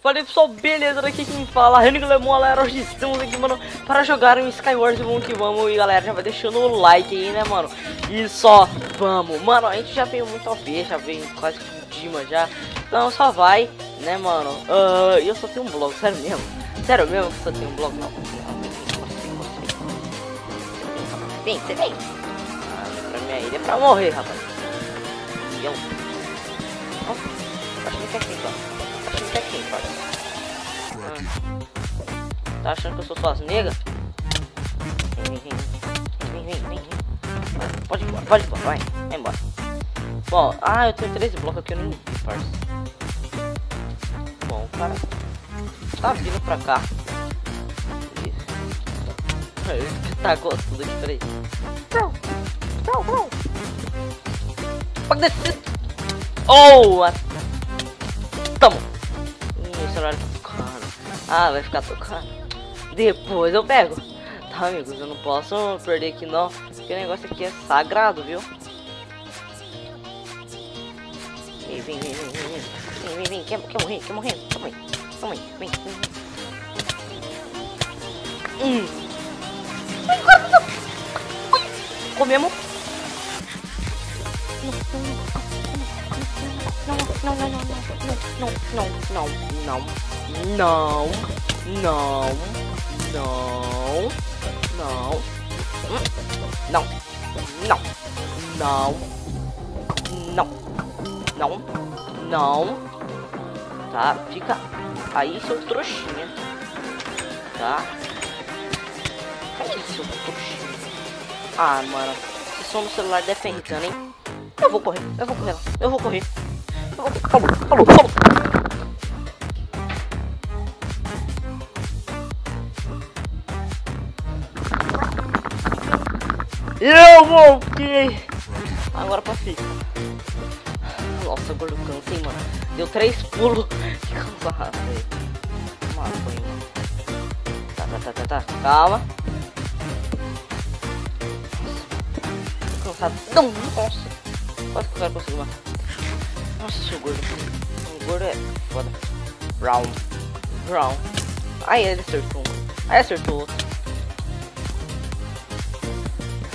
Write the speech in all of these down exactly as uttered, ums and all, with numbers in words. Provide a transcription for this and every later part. Falei pessoal, beleza, daqui quem fala Renigo Lemon, galera, hoje estamos aqui, mano, para jogar um Skywars, vamos que vamos. E galera, já vai deixando o like aí, né, mano. E só vamos, mano, a gente já veio muito O P, já veio quase que o Dima já. Então só vai, né, mano. E uh, eu só tenho um blog, sério mesmo. Sério mesmo que só tenho um blog, não. Vem, você vem. Pra mim aí, é pra morrer, rapaz. E eu acho que é aqui, ó. Até aqui, hum. Tá achando que eu sou suas negas? Vem, vem, vem, vem, vem, vem. Pode ir embora, pode ir embora, vai, vai embora. Bom, ah, eu tenho três blocos aqui, eu não vi, parça. Bom, o cara tá vindo pra cá. Ele tá gostando aqui, peraí. Não, não, não. Pode descer. Oh, a... tamo. Cara. Ah, vai ficar tocando. Depois eu pego. Tá, amigos, eu não posso perder aqui não, porque o negócio aqui é sagrado, viu? Vem, vem, vem, vem, vem, vem, vem, vem. Quer, quer morrer, quer morrer. Toma aí, toma aí, vem, vem, vem. Hum. Comemos. Não, não, não, não, não, não, não, não, não, não, não, não, não, não, não, não, não, tá, fica aí, seu trouxinha, tá, aí, seu trouxinha. Ah, mano, vocês são no celular defendendo, hein? Eu vou correr, eu vou correr, eu vou correr. Calma, calma, calma. Eu voltei. Agora pra ficar. Nossa, gordo, cansei, mano. Deu três pulos. Que cansado, velho. Tá, tá, tá, tá, tá. Calma. Tô cansado. Não, nossa. Quase que o cara conseguiu matar. Nossa, seu gordo. O gordo é foda. Round. Round. Aí ele acertou um. Aí acertou o outro.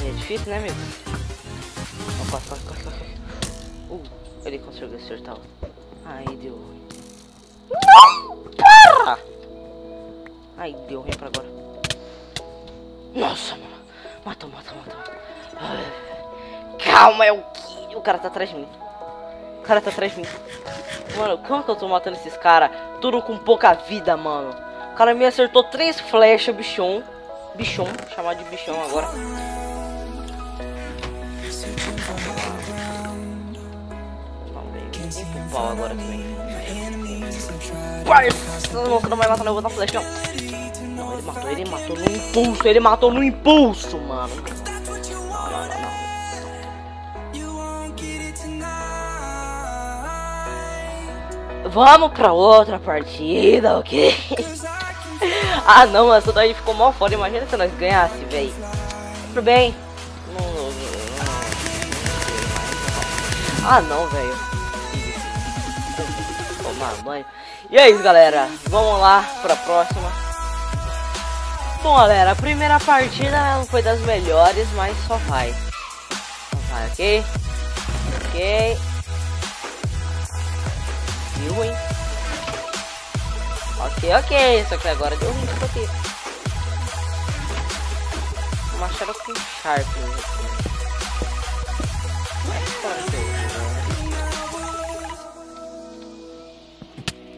Aí é difícil, né, amigo? Não, passa, passa, passa, passa. Uh, ele conseguiu acertar o outro. Aí deu ruim. Não! Para! Aí deu ruim pra agora. Nossa, mano. Matou, matou, matou. Calma, eu... o cara tá atrás de mim. O cara tá atrás de mim. Mano, como é que eu tô matando esses caras? Tudo com pouca vida, mano. O cara me acertou três flechas, bichão. Bichão, chamar de bichão agora. Vamos ver, pau agora também. Vai! Nossa, não vai matar, não. Eu vou dar flecha, não. Não, ele matou, ele matou no impulso. Ele matou no impulso, mano. Não, não, não, não. Vamos pra outra partida, ok? Ah, não, essa daí ficou mó foda. Imagina se nós ganhasse, velho. Tudo bem. Ah, não, velho. Tomar banho. E é isso, galera. Vamos lá pra próxima. Bom, galera, a primeira partida não foi das melhores, mas só vai. Só vai, ok? Ok. Ruim. Ok, ok, só que agora deu ruim, só que o machado com sharp.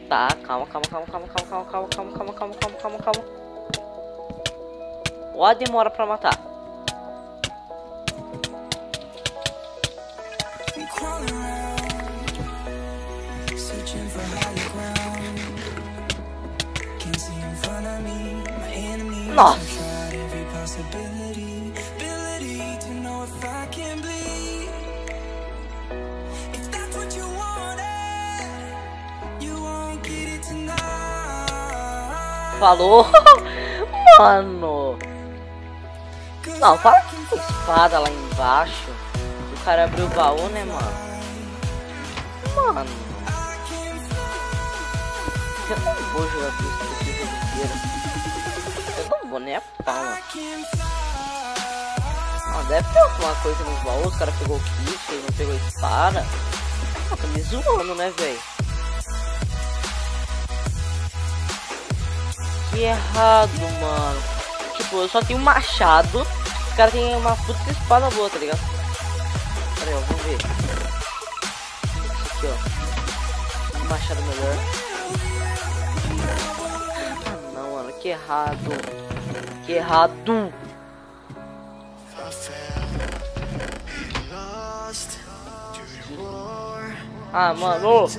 Tá, calma, calma, calma, calma, calma, calma, calma, calma, calma, calma, calma, calma. Ó, demora pra matar. Nossa! Falou! Mano! Não, para com a espada lá embaixo. O cara abriu o baú, né, mano? Mano! vou jogar com esse jogo inteiro. Eu não vou nem a pau, mano. Ah, deve ter alguma coisa nos baús. O cara pegou o kit, ele não pegou a espada. Ah, tá me zoando, né, velho? Que errado, mano. Tipo, eu só tenho um machado. Os caras têm uma puta que espada boa, tá ligado? Pera aí, ó, vamos ver. Isso aqui, ó. Um machado melhor. Que errado, que errado. Ah, mano, mano, olha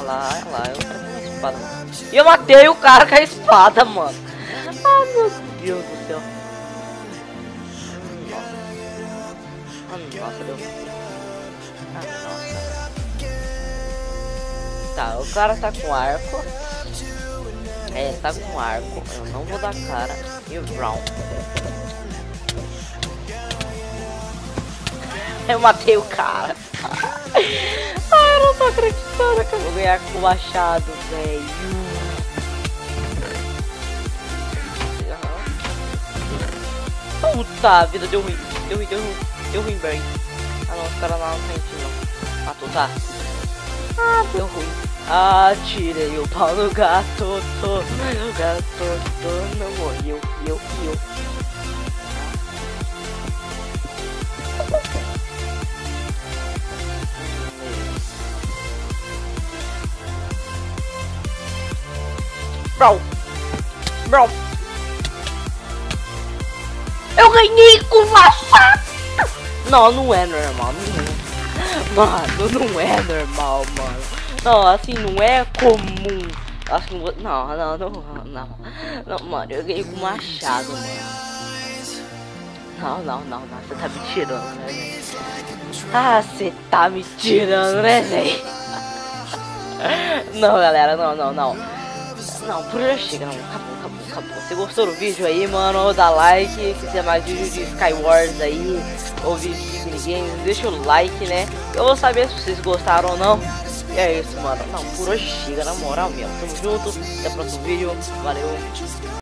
lá, olha lá, eu matei com a espada, mano. Eu matei o cara com a espada, mano. Ah, meu Deus do céu. Nossa, deu. Ah, nossa. Tá, o cara tá com arco. É, tá com arco. Eu não vou dar cara. E o Brown. Eu matei o cara. Ai, eu não tô acreditando que eu vou ganhar com o machado, velho. Puta vida, deu ruim. Deu ruim, deu ruim. Deu ruim, velho. Ah não, os caras lá não tem time não. Matou, tá? Ah, deu ruim. Ah, tirei o pau no gato, tô. O gato, tô, não morreu. E eu, e eu. Bro. Bro. Eu ganhei com machado. Não, não é normal, não. Mano, não é normal, mano. Não, assim, não é comum. Assim, não, não, não, não. Não, mano, eu ganhei com machado, mano. Não, não, não, não, você tá me tirando, né, gente? Ah, você tá me tirando, né, gente? Não, galera, não, não, não. Não, por já chega, não, acabou, acabou, acabou. Se gostou do vídeo aí, mano, dá like. Se quiser mais vídeo de Skywars aí, ou vídeo de minigames, deixa o like, né? Eu vou saber se vocês gostaram ou não. E é isso, mano. Não, por hoje chega, na moral mesmo. Tamo junto, até o próximo vídeo. Valeu.